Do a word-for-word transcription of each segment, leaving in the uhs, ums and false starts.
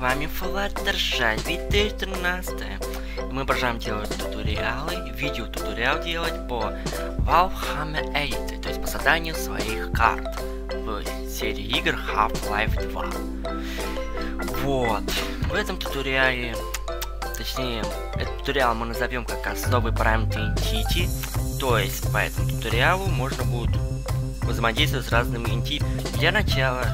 вами Fluttershy две тысячи тринадцать. Мы продолжаем делать туториалы, видео-туториал делать по Valve Hammer Editor, то есть по созданию своих карт в серии игр Half-Life два. Вот, в этом туториале, точнее, этот туториал мы назовем как основы Point Entity, то есть по этому туториалу можно будет взаимодействовать с разными энти. Для начала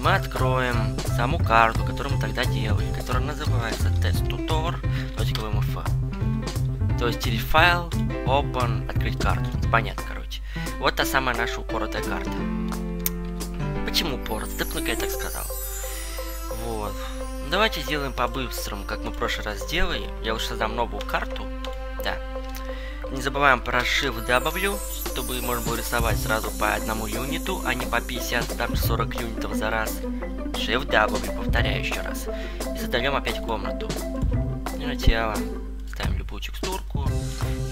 мы откроем саму карту, которую мы тогда делали, которая называется test tutor точка эм эф. То есть телефайл, open, открыть карту. Понятно, короче. Вот та самая наша упоротая карта. Почему упоротая? Да потому что я так сказал. Вот. Давайте сделаем по-быстрому, как мы в прошлый раз делали. Я уже создам новую карту. Да. Не забываем про Shift добавлю, чтобы можно было рисовать сразу по одному юниту, а не по пятьдесят, там сорок юнитов за раз. Shift добавлю, повторяю еще раз. И создаем опять комнату. И начало. Ставим любую текстурку.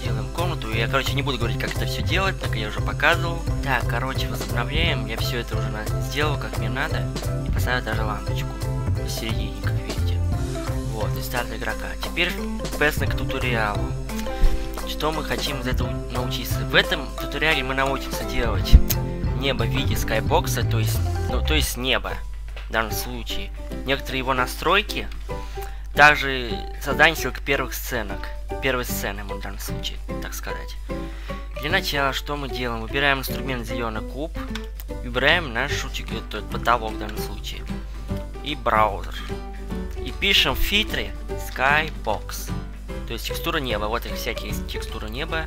Делаем комнату. Я, короче, не буду говорить, как это все делать, так я уже показывал. Так, короче, возобновляем. Я все это уже сделал, как мне надо. И поставил даже лампочку в середине, как видите. Вот, и старт игрока. Теперь песня к туториалу. Что мы хотим из этого научиться. В этом туториале мы научимся делать небо в виде скайбокса, то есть, ну, то есть небо в данном случае. Некоторые его настройки, также создание ссылок первых сценок. Первой сцены мы в данном случае, так сказать. Для начала, что мы делаем? Выбираем инструмент зеленый куб, выбираем наш шутик, то есть потолок в данном случае, и браузер. И пишем в фильтре Skybox. То есть текстура неба, вот их всякие текстуры неба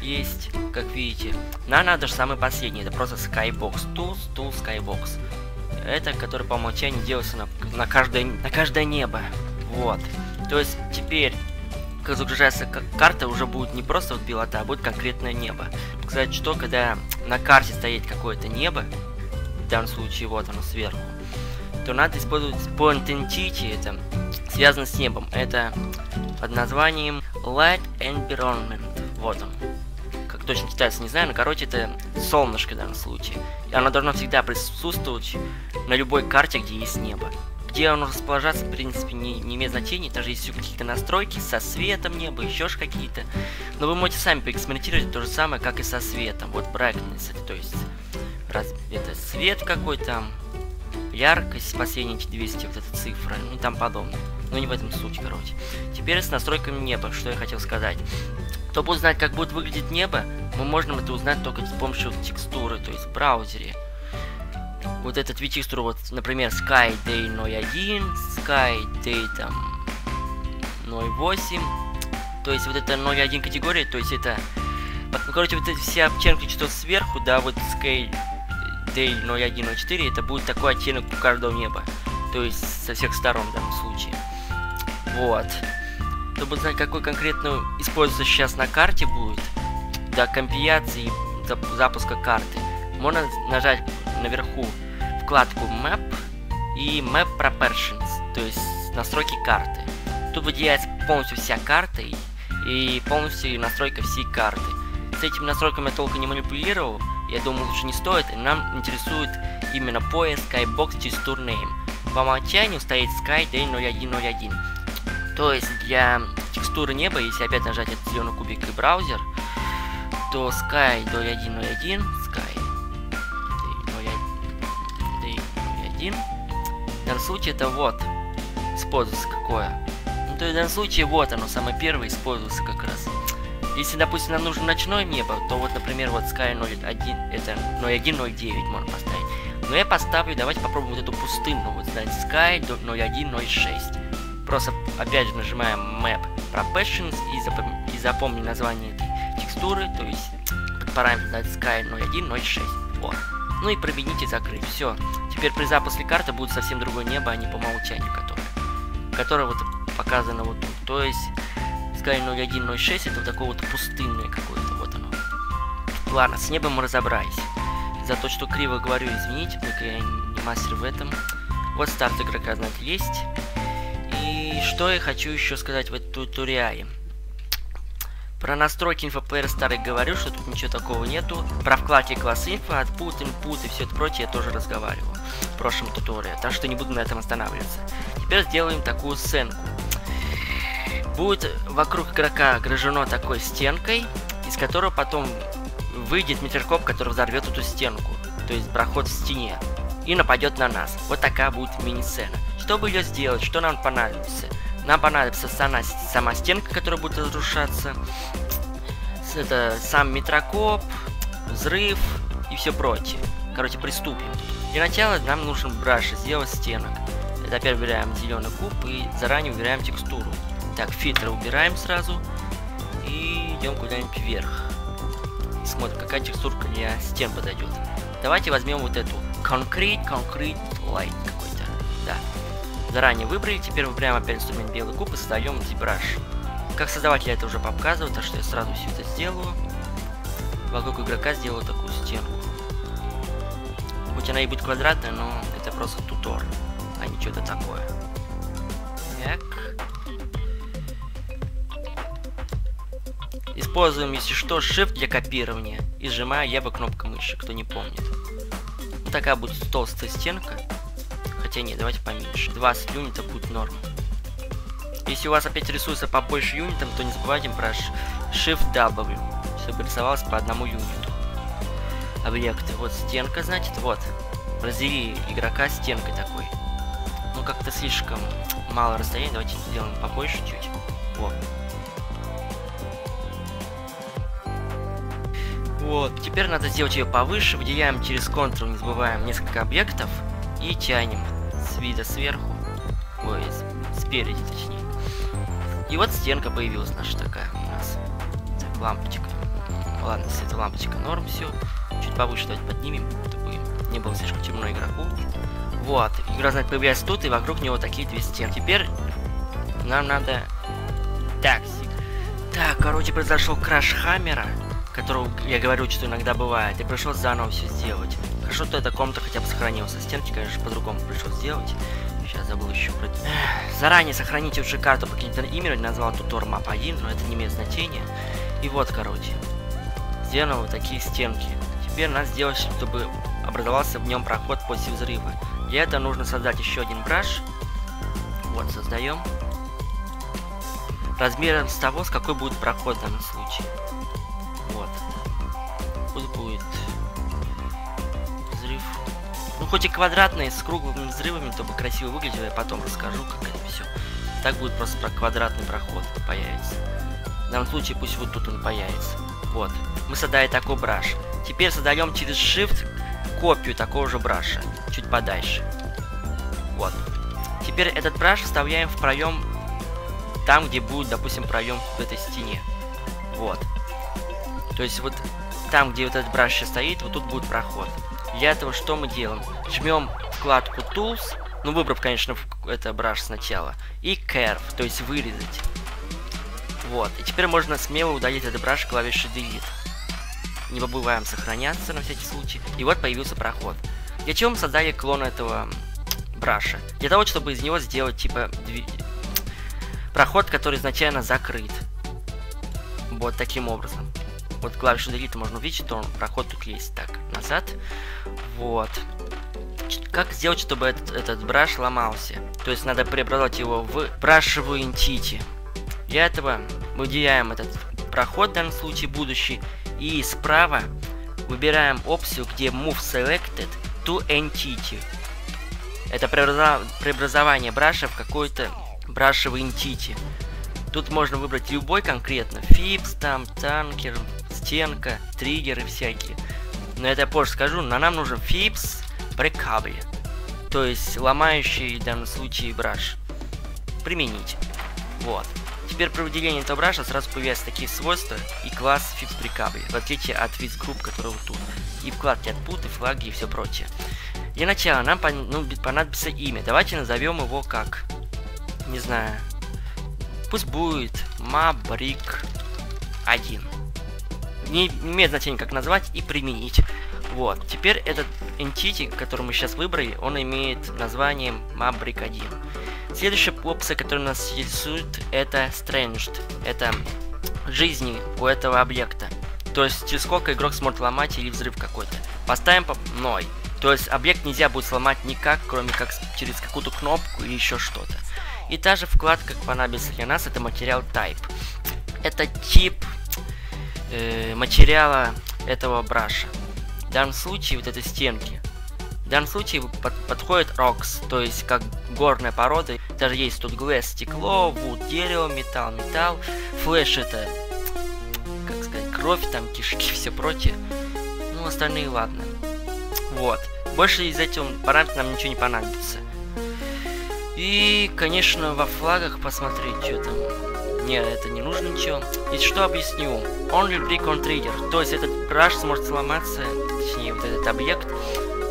есть, как видите. Нам надо же самый последний, это просто Skybox, Tools, Tools, Skybox. Это, который по умолчанию делается на, на, каждое, на каждое небо. Вот. То есть теперь, как загружается карта, уже будет не просто вот пилота, а будет конкретное небо. Кстати, что когда на карте стоит какое-то небо, в данном случае вот оно сверху, то надо использовать Point Entity, это связано с небом. Это под названием Light Environment. Вот он. Как точно читается, не знаю, но, короче, это солнышко в данном случае. И оно должно всегда присутствовать на любой карте, где есть небо. Где оно расположится, в принципе, не, не имеет значения. Даже есть какие-то настройки со светом неба, еще ж какие-то. Но вы можете сами поэкспериментировать то же самое, как и со светом. Вот Brightness, это, то есть, раз, это свет какой-то, яркость, последние двести, вот эта цифра, ну и там подобное. Но не в этом суть, короче. Теперь с настройками неба, что я хотел сказать. Чтобы узнать, как будет выглядеть небо, мы можем это узнать только с помощью текстуры, то есть в браузере. Вот этот вид текстуры, вот, например, Sky Day ноль один, Sky Day там ноль восемь. То есть вот это ноль один категория, то есть это... Короче, вот эти все оттенки, что сверху, да, вот Sky Day ноль один ноль четыре, это будет такой оттенок у каждого неба. То есть со всех сторон в данном случае. Вот. Чтобы знать, какой конкретно используется сейчас на карте будет, для компиляции и запуска карты, можно нажать наверху вкладку Map и Map Proportions, то есть настройки карты. Тут выделяется полностью вся карта и, и полностью настройка всей карты. С этими настройками я толком не манипулировал, я думаю, лучше не стоит, и нам интересует именно поиск Skybox Texture Name. По умолчанию стоит Sky Day ноль один ноль один. То есть для текстуры неба, если опять нажать этот зеленый кубик и браузер, то Sky ноль один ноль один, Sky ноль один ноль один. В данном случае это вот используется какое. Ну, то есть в данном случае вот оно, самое первое используется как раз. Если, допустим, нам нужно ночное небо, то вот, например, вот Sky ноль один, это ноль один ноль девять можно поставить. Но я поставлю, давайте попробуем вот эту пустынную, вот, знаете, Sky ноль один ноль шесть. Просто опять же нажимаем Map Proportions и, запом... и запомни название этой текстуры, то есть под параметр Sky ноль один ноль шесть. Вот. Ну и промените закрыть. Все. Теперь при запуске карты будет совсем другое небо, а не по умолчанию, которое, которое вот показано вот тут. То есть Sky ноль один ноль шесть это вот такое вот пустынное какое-то. Вот оно. Ладно, с небом мы разобрались. За то, что криво говорю, извините, потому что я не мастер в этом. Вот старт игрока, значит, есть. И что я хочу еще сказать в этом туториале. Про настройки Info Player Start говорю, что тут ничего такого нету. Про вкладки класс Info, Output, Input и все это прочее я тоже разговаривал. в прошлом туториале, так что не буду на этом останавливаться. Теперь сделаем такую сценку. Будет вокруг игрока ограждено такой стенкой, из которой потом выйдет метеркоп, который взорвет эту стенку, то есть проход в стене, и нападет на нас. Вот такая будет мини-сцена. Чтобы ее сделать, что нам понадобится? Нам понадобится сама, сама стенка, которая будет разрушаться, это сам метрокоп, взрыв и все прочее. Короче, приступим. Для начала нам нужен браш, сделать стенок. Теперь выбираем зеленый куб и заранее выбираем текстуру. Так, фильтры убираем сразу и идем куда-нибудь вверх. Смотрим, какая текстурка для стен подойдет. Давайте возьмем вот эту. Concrete, Concrete Light какой-то. Да. Заранее выбрали, теперь выбираем опять инструмент белый куб и создаем ZBrush. Как создавать я это уже показываю, так что я сразу все это сделаю. Вокруг игрока сделаю такую стенку. Хоть она и будет квадратная, но это просто тутор, а не что-то такое. Так. Используем, если что, Shift для копирования и сжимаю я бы кнопку мыши, кто не помнит. Вот такая будет толстая стенка. Хотя нет, давайте поменьше. двадцать юнитов будет норм. Если у вас опять рисуется побольше юнитов, то не забывайте про Shift-W, чтобы рисовалось по одному юниту. Объекты. Вот стенка, значит, вот. Раздели игрока стенкой такой. Ну, как-то слишком мало расстояния. Давайте сделаем побольше чуть. Вот. Вот. Теперь надо сделать ее повыше. Выделяем через Ctrl, не забываем, несколько объектов. И тянем с вида сверху, ой, спереди точнее. И вот стенка появилась наша такая у нас. Так, лампочка. Ладно, с этой лампочкой норм, все. Чуть повыше давайте поднимем, чтобы не было слишком темно игроку. Вот, игра, значит, появляется тут, и вокруг него такие две стенки. Теперь нам надо... Так, так, короче, произошел краш Хаммера, которого я говорю, что иногда бывает, и пришлось заново все сделать. Хорошо, что эта комната хотя бы сохранилась. Стенки, конечно, по-другому пришлось сделать. Сейчас забыл еще про... Заранее сохраните уже карту по каким-то имени, назвал тутор мап один, но это не имеет значения. И вот, короче, сделаны вот такие стенки. Теперь надо сделать, чтобы образовался в нем проход после взрыва. Для этого нужно создать еще один браш. Вот, создаем. Размером с того, с какой будет проход в данном случае. Вот. Пусть будет взрыв. Ну, хоть и квадратные, с круглыми взрывами, чтобы красиво выглядело, я потом расскажу, как это все. Так будет просто про квадратный проход появится. В данном случае пусть вот тут он появится. Вот. Мы создали такой браш. Теперь создаем через Shift копию такого же браша. Чуть подальше. Вот. Теперь этот браш вставляем в проем там, где будет, допустим, проем в этой стене. Вот. То есть вот там, где вот этот браш сейчас стоит, вот тут будет проход. Для этого что мы делаем? Жмем вкладку Tools, ну выбрав, конечно, это браш сначала, и Curve, то есть вырезать. Вот, и теперь можно смело удалить этот браш клавишей Delete. Не забываем сохраняться на всякий случай. И вот появился проход. Для чего мы создали клон этого браша? Для того, чтобы из него сделать, типа, дви... проход, который изначально закрыт. Вот таким образом. Вот клавишу Delete можно увидеть, что он, проход тут есть. Так, назад. Вот. Как сделать, чтобы этот, этот браш ломался? То есть надо преобразовать его в брашевую entity. Для этого выделяем этот проход, в данном случае будущий. И справа выбираем опцию, где Move Selected to Entity. Это преобразование браша в какой-то брашевый entity. Тут можно выбрать любой конкретно. Фипс, там, танкер, стенка, триггеры всякие. Но это я позже скажу. Но нам нужен FIPS Breakable. То есть ломающий в данном случае браш. Применить. Вот. Теперь при выделении этого браша сразу появляются такие свойства и класс FIPS Breakable. В отличие от FIPS Group, который вот тут. И вкладки Output, и флаги, и все прочее. Для начала нам пон ну, понадобится имя. Давайте назовем его как... Не знаю... Пусть будет мап брик один. Не имеет значения, как назвать и применить. Вот. Теперь этот entity, который мы сейчас выбрали, он имеет название мап брик один. Следующая опция, которая нас интересует, это Strength. Это жизни у этого объекта. То есть, через сколько игрок сможет ломать или взрыв какой-то. Поставим по ноль. То есть объект нельзя будет сломать никак, кроме как через какую-то кнопку и еще что-то. И та же вкладка понадобится для нас, это Material Type. Это тип э, материала этого браша. В данном случае вот этой стенки. В данном случае под, подходит Rocks, то есть как горная порода. Даже есть тут Glass, стекло, Wood, дерево, металл, металл. Флэш это, как сказать, кровь, там кишки, все прочее. Ну, остальные ладно. Вот. Больше из этого параметра нам ничего не понадобится. И, конечно, во флагах посмотреть, что там. Не, это не нужно ничего. И что объясню? Only Brick on Trigger. То есть этот браш сможет сломаться, точнее, вот этот объект,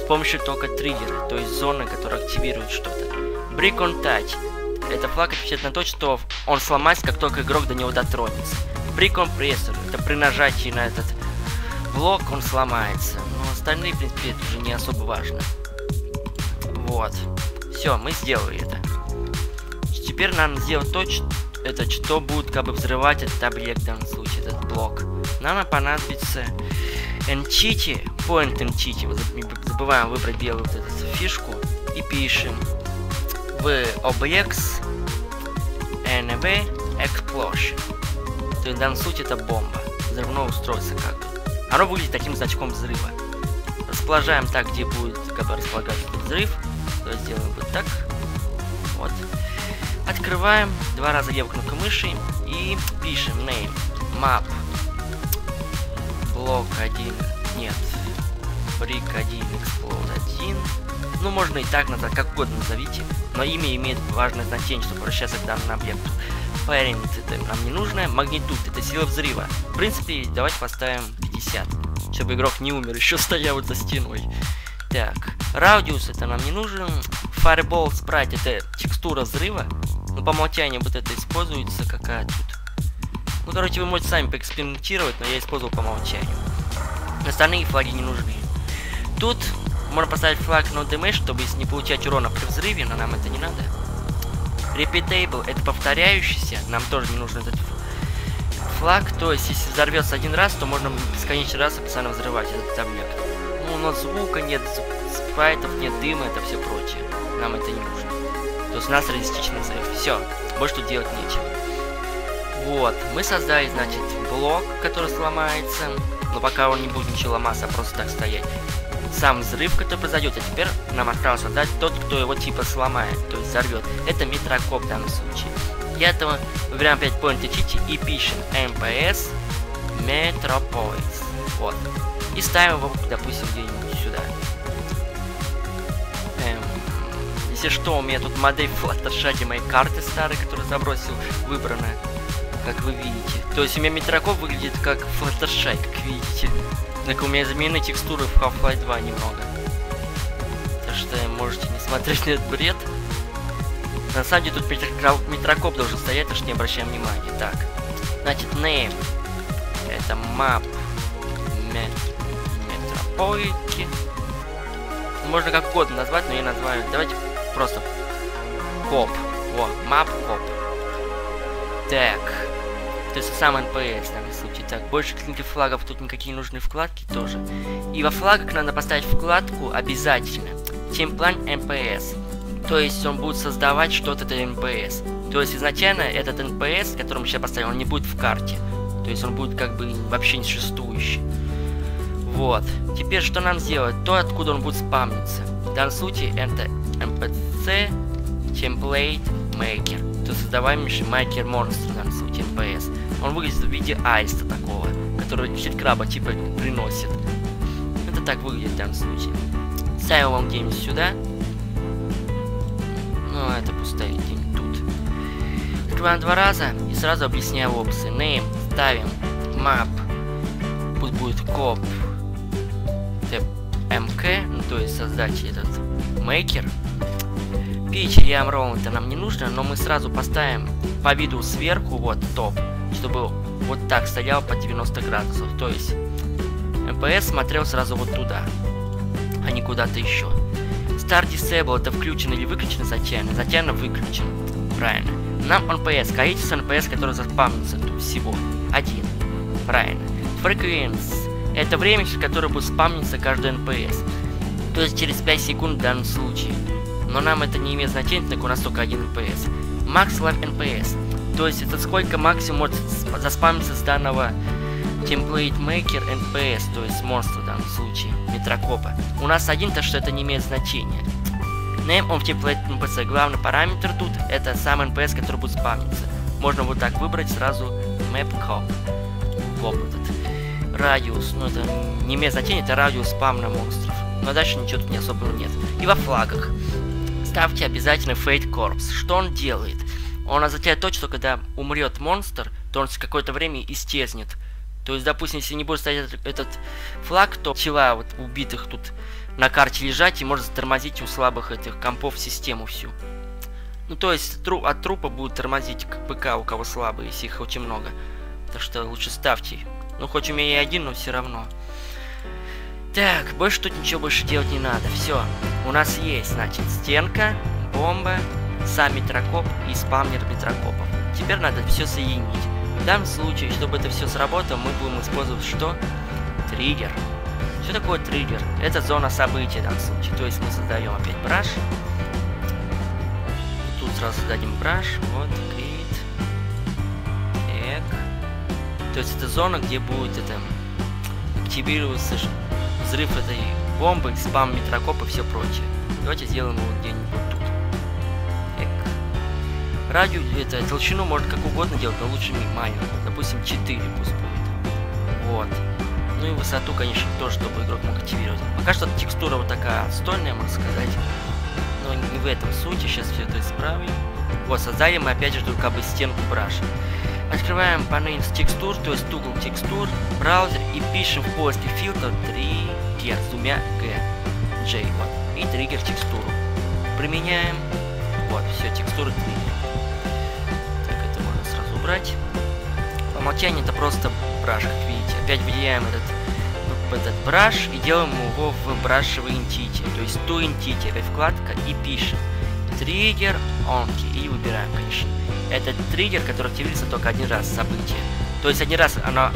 с помощью только триггера, то есть зоны, которая активирует что-то. Brick on Touch. Это флаг отвечает на то, что он сломается, как только игрок до него дотронется. Brick on Pressure. Это при нажатии на этот блок он сломается. Но остальные, в принципе, это уже не особо важно. Вот. Все, мы сделали это. Теперь нам сделать то, что, это, что будет как бы взрывать этот объект, в данном случае, этот блок. Нам понадобится Entity, Point Entity. Вот забываем выбрать белую вот эту фишку. И пишем в Objects эн ви эксплошн. То есть в данном случае это бомба. Взрывное устройство как бы. Оно выглядит таким значком взрыва. Расположаем так, где будет как бы располагаться этот взрыв. То сделаем вот так. Вот. Открываем. Два раза левую кнопку мыши. И пишем name. Map. Блок один. Нет. Brick один. Explode один. Ну, можно и так назвать, как угодно назовите. Но имя имеет важное значение, чтобы обращаться к данному объекту. Parent это нам не нужно. Magnitude это сила взрыва. В принципе, давайте поставим пятьдесят. Чтобы игрок не умер, еще стоял вот за стеной. Так, Radius это нам не нужен. Fireball Sprite это текстура взрыва. Ну, по умолчанию вот это используется, какая тут. Ну, короче, вы можете сами поэкспериментировать, но я использовал по умолчанию. Остальные флаги не нужны. Тут можно поставить флаг No Damage, чтобы не получать урона при взрыве, но нам это не надо. Repeatable это повторяющийся, нам тоже не нужен этот флаг. То есть, если взорвется один раз, то можно бесконечно раз и постоянно взрывать этот объект. Но звука нет, спрайтов нет, дыма, это все прочее, нам это не нужно. То есть у нас реалистичный взрыв, все, больше тут делать нечего. Вот, мы создали, значит, блок, который сломается, но пока он не будет ничего ломаться, а просто так стоять. Сам взрыв, который произойдет, а теперь нам осталось создать тот, кто его типа сломает, то есть взорвет. Это метрокоп в данном случае. Для этого выбираем опять Point Entity и пишем эн пи эс Metropoint. Вот. И ставим его, допустим, где-нибудь сюда. Эм, если что, у меня тут модель Fluttershy моей карты старой, которую забросил, выбрана, как вы видите. То есть у меня метрокоп выглядит как Fluttershy, как видите. Так у меня заменены текстуры в Half-Life два немного. Так что можете не смотреть на этот бред. На самом деле тут метрокоп должен стоять, так что не обращаем внимания. Так, значит, name. Это map. Метропойки. Можно как угодно назвать, но я назваю. Давайте просто коп. Вот, map коп. Так. То есть сам эн пи эс в данном случае. Так, больше каких-то флагов тут никакие нужны, вкладки тоже. И во флагах надо поставить вкладку обязательно. Темплайн эн пи эс. То есть он будет создавать что-то для эн пи эс. То есть изначально этот эн пи эс, который мы сейчас поставим, он не будет в карте. То есть он будет как бы вообще не существующий. Вот. Теперь что нам сделать? То, откуда он будет спамниться. В данном случае это эн пи си Template Maker. То создаваемый Maker Monster, в данном случае эн пи эс. Он выглядит в виде аиста такого, который хиткраба типа приносит. Это так выглядит в данном случае. Ставим его где-нибудь сюда. Ну, а это пустая где-нибудь тут. Открываем два раза и сразу объясняю опции. Name ставим map. Пусть будет коп. МК, ну, то есть создать этот мейкер. Пич или Амрон это нам не нужно, но мы сразу поставим по виду сверху вот топ, чтобы вот так стоял по девяносто градусов. То есть эн пи эс смотрел сразу вот туда, а не куда-то еще. Start Disable это включен или выключен случайно, затем выключен. Правильно. Нам эн пи эс, количество эн пи эс, который заспамнится тут всего. Один. Правильно. Frequency. Это время, в которое будет спамниться каждый эн пи эс. то есть через пять секунд в данном случае. Но нам это не имеет значения, так у нас только один эн пэ эс. MaxLive эн пэ эс, то есть это сколько максимум может заспамиться с данного Template Maker эн пэ эс, то есть монстра в данном случае, метрокопа. У нас один, то что это не имеет значения. Name of Template эн пэ эс, главный параметр тут это сам эн пэ эс, который будет спамиться. Можно вот так выбрать сразу Map Proportions. Radius, ну это не имеет значения, это радиус спамна монстров. Но дальше ничего тут не особенного нет. И во флагах ставьте обязательно Fade Corpse. Что он делает? Он означает то, что когда умрет монстр, то он какое-то время исчезнет. То есть, допустим, если не будет стоять этот, этот флаг, то тела вот убитых тут на карте лежать и может затормозить у слабых этих компов систему всю. Ну то есть тру от трупа будут тормозить ПК, у кого слабые, если их очень много. Так что лучше ставьте. Ну хоть у меня и один, но все равно. Так, больше тут ничего больше делать не надо. Все. У нас есть, значит, стенка, бомба, сам метрокоп и спамнер метрокопов. Теперь надо все соединить. В данном случае, чтобы это все сработало, мы будем использовать что? Триггер. Что такое триггер? Это зона событий в данном случае. То есть мы создаем опять браш. Тут сразу создадим браш. Вот, крит. Эк. То есть это зона, где будет это активироваться взрыв этой бомбы, спам метрокоп и все прочее. Давайте сделаем его где-нибудь тут. Радиус, это, толщину можно как угодно делать, но лучше минимальную. Допустим, четыре пусть будет. Вот. Ну и высоту, конечно, тоже, чтобы игрок мог активировать. Пока что текстура вот такая отстойная, можно сказать. Но не в этом сути. Сейчас все это исправим. Вот, создали мы опять же только бы стенку браша. Открываем панель с текстур, то есть угол текстур, браузер, и пишем в поиске фильтр триггер с двумя G. J, вот. И триггер текстуру. Применяем. Вот, все, текстуры триггер. Брать. По умолчанию это просто браш, как видите. Опять выделяем этот, этот браш и делаем его в брашевой entity, то есть ту entity, опять вкладка, и пишем триггер онки и выбираем, конечно. Это триггер, который активируется только один раз событие. То есть один раз оно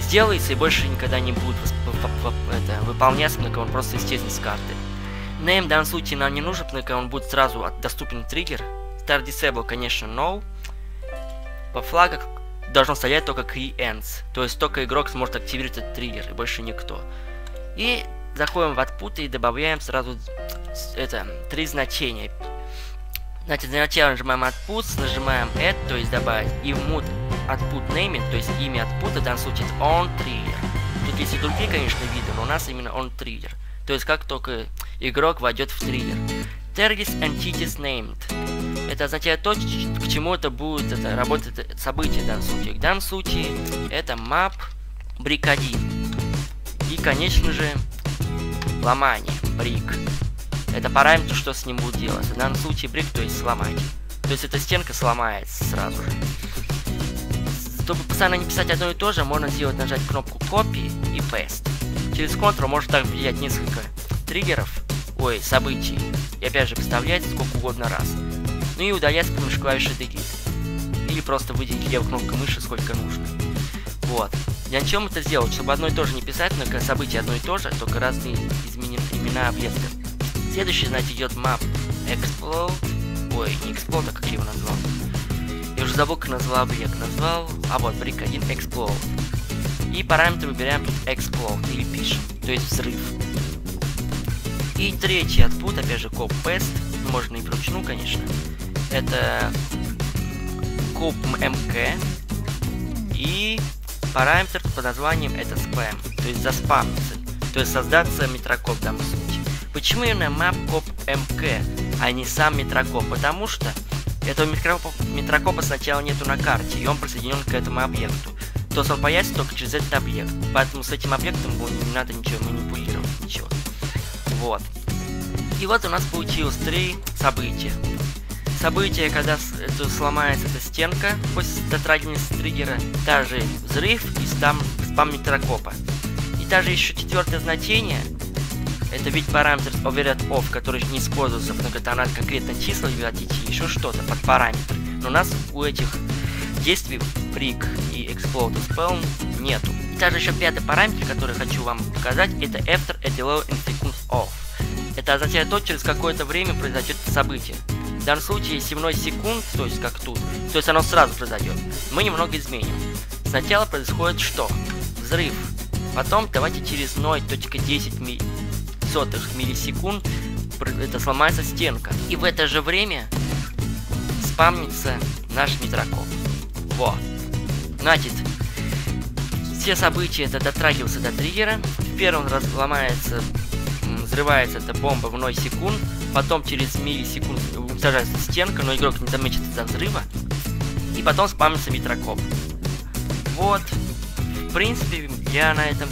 сделается и больше никогда не будет это, выполняться, только он просто исчезнет с карты. Name в данном случае нам не нужен, только он будет сразу доступен триггер. Start Disable, конечно, no. Во флагах должно стоять только Key Ends, то есть только игрок сможет активировать этот триггер, и больше никто. И заходим в Output и добавляем сразу это, три значения. Значит, для начала нажимаем Output, нажимаем Add, то есть добавить, и в Mood Output Naming, то есть имя Output, в данном случае это OnTrigger. Тут есть и другие, конечно, виды, но у нас именно OnTrigger, то есть как только игрок войдет в триггер. Target Entity Named. Это означает то, к чему это будет это, работать событие в данном случае. В данном случае это Map Breakable. И, конечно же, ломание. Брик. Это параметр, что с ним будет делать. В данном случае брик, то есть сломать. То есть эта стенка сломается сразу же. Чтобы постоянно не писать одно и то же, можно сделать нажать кнопку Copy и Paste. Через Ctrl можно так влиять несколько триггеров, ой, событий. И опять же вставлять сколько угодно раз. Ну и удалять с помощью клавиши Delete. Или просто выделить левой кнопкой мыши сколько нужно. Вот. Для чего это сделать? Чтобы одно и то же не писать, но события одно и то же, только разные изменены имена объекта. Следующий, знаете, идет Map Explode. Ой, не Explode, а как я его назвал. Я уже забыл, как назвал объект. Назвал... А вот, брик один Explode. И параметры выбираем тут Explode, или пишем, то есть взрыв. И третий output, опять же, Copy Paste. Можно и вручную, конечно. Это коп МК и параметр под названием это спам, то есть заспамиться, то есть создаться метрокоп в данном случае. Почему именно map коп МК, а не сам метрокоп? Потому что этого метрокопа, метрокопа сначала нету на карте, и он присоединен к этому объекту. То есть он появится только через этот объект, поэтому с этим объектом не надо ничего манипулировать, ничего. Вот. И вот у нас получилось три события. Событие, когда сломается эта стенка после дотрагивания триггера, также взрыв и спам метрокопа. И даже еще четвертое значение, это ведь параметр override off, который не используется, но это надо конкретно числа вводить и еще что-то под параметр. Но у нас у этих действий prick и explode spawn нету. И также еще пятый параметр, который хочу вам показать, это after a delay in seconds off. Это означает то, через какое-то время произойдет событие. В данном случае семнадцать секунд, то есть как тут, то есть оно сразу произойдет. Мы немного изменим. Сначала происходит что? Взрыв. Потом давайте через ноль точка десять сотых миллисекунд это сломается стенка. И в это же время спамнится наш метрокол. Во. Значит, все события это дотрагиваются до триггера. В первом раз ломается, взрывается эта бомба в ноль секунд. Потом через миллисекунд уничтожается стенка, но игрок не заметит из-за взрыва. И потом спамится метрокоп. Вот. В принципе, я на этом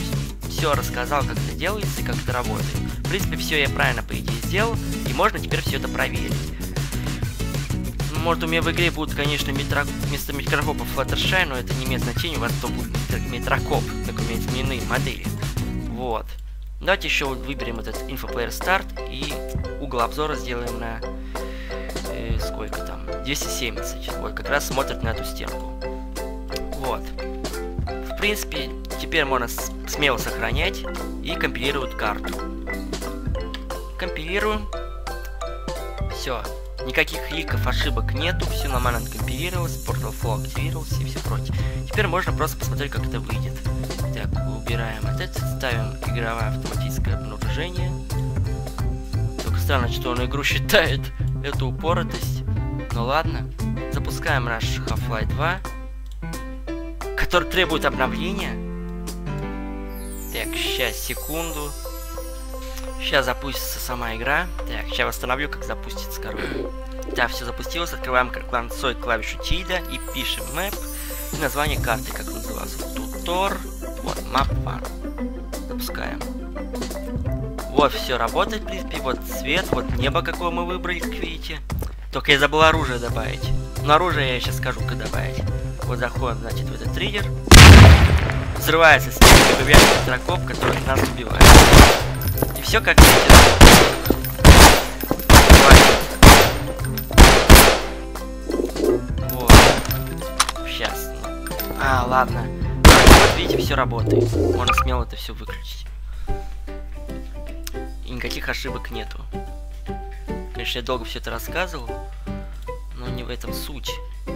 все рассказал, как это делается и как это работает. В принципе, все я правильно, по идее, сделал. И можно теперь все это проверить. Может, у меня в игре будут, конечно, метро... вместо микрокопа Fluttershy, но это не имеет значения, у вас то будет метрокоп, так у меня изменены модели. Вот. Давайте еще выберем этот Info Player Start и угол обзора сделаем на... Э, сколько там? двести семьдесят. Вот, как раз смотрит на эту стенку. Вот. В принципе, теперь можно смело сохранять и компилировать карту. Компилируем. Все. Никаких кликов, ошибок нету, все нормально откомпилировалось, портал флоу активировался и все прочее. Теперь можно просто посмотреть, как это выйдет. Так, убираем этот, ставим игровое автоматическое обнаружение. Только странно, что он игру считает эту упоротость. Ну ладно. Запускаем наш Half-Life два, который требует обновления. Так, сейчас, секунду. Сейчас запустится сама игра. Так, сейчас восстановлю, как запустится, короче. Да, все запустилось. Открываем клавишой клавишу тильда и пишем map. И название карты, как называлось. Tutor. Вот, map. Запускаем. Вот, все работает, в принципе. Вот цвет, вот небо, какое мы выбрали, как видите. Только я забыл оружие добавить. Но оружие я сейчас скажу, как добавить. Вот заходим, значит, в этот триггер. Взрывается стенка, появляется дракоп, который нас убивает. И все как видите. Вот. Сейчас. А, ладно. Вот видите, все работает. Можно смело это все выключить. И никаких ошибок нету. Конечно, я долго все это рассказывал, но не в этом суть.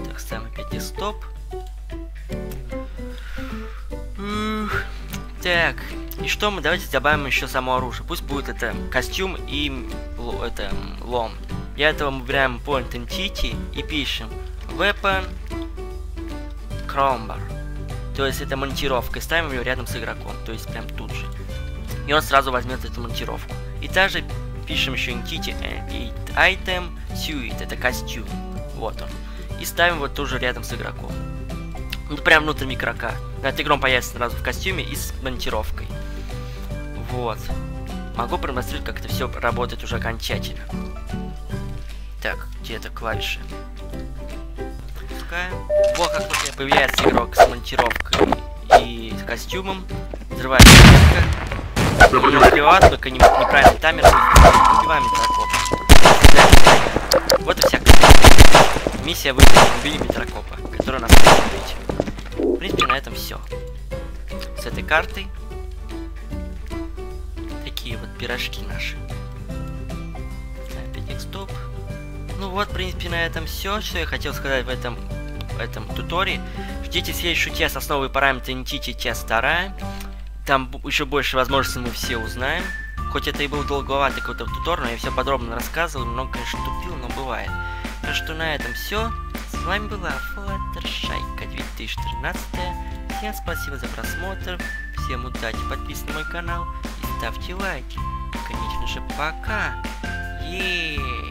Так, ставим опять десктоп. Так, и что мы, давайте добавим еще само оружие. Пусть будет это костюм и это, лом. Для этого мы выбираем Point Entity и пишем Weapon Crowbar. То есть это монтировка. И ставим ее рядом с игроком. То есть прям тут же. И он сразу возьмет эту монтировку. И также пишем еще Entity и Item Suit. Это костюм. Вот он. И ставим вот тоже рядом с игроком. Ну, прям внутрь игрока. Этот игрок появится сразу в костюме и с монтировкой. Вот. Могу продемонстрировать, как это все работает уже окончательно. Так, где это клавиши? Пускаем. Вот как только появляется игрок с монтировкой и с костюмом. Взрывается метка. Не убивает, только не, неправильный таймер. Убиваем метрокопа. Вот и вся миссия. Выполнена. Убили метрокопа, который нас может убить. В принципе, на этом все. С этой картой. Такие вот пирожки наши. Опять стоп. Ну вот, в принципе, на этом все, что я хотел сказать в этом, в этом тутории. Ждите следующую часть, основы параметры Entity, часть вторая. Там еще больше возможностей мы все узнаем. Хоть это и был долговатый какой-то тутор, но я все подробно рассказывал. Много, конечно, тупил, но бывает. Так что на этом все. С вами была Fluttershy-две тысячи тринадцать. Всем спасибо за просмотр. Всем удачи, подписывайтесь на мой канал и ставьте лайки. И, конечно же, пока. Еее.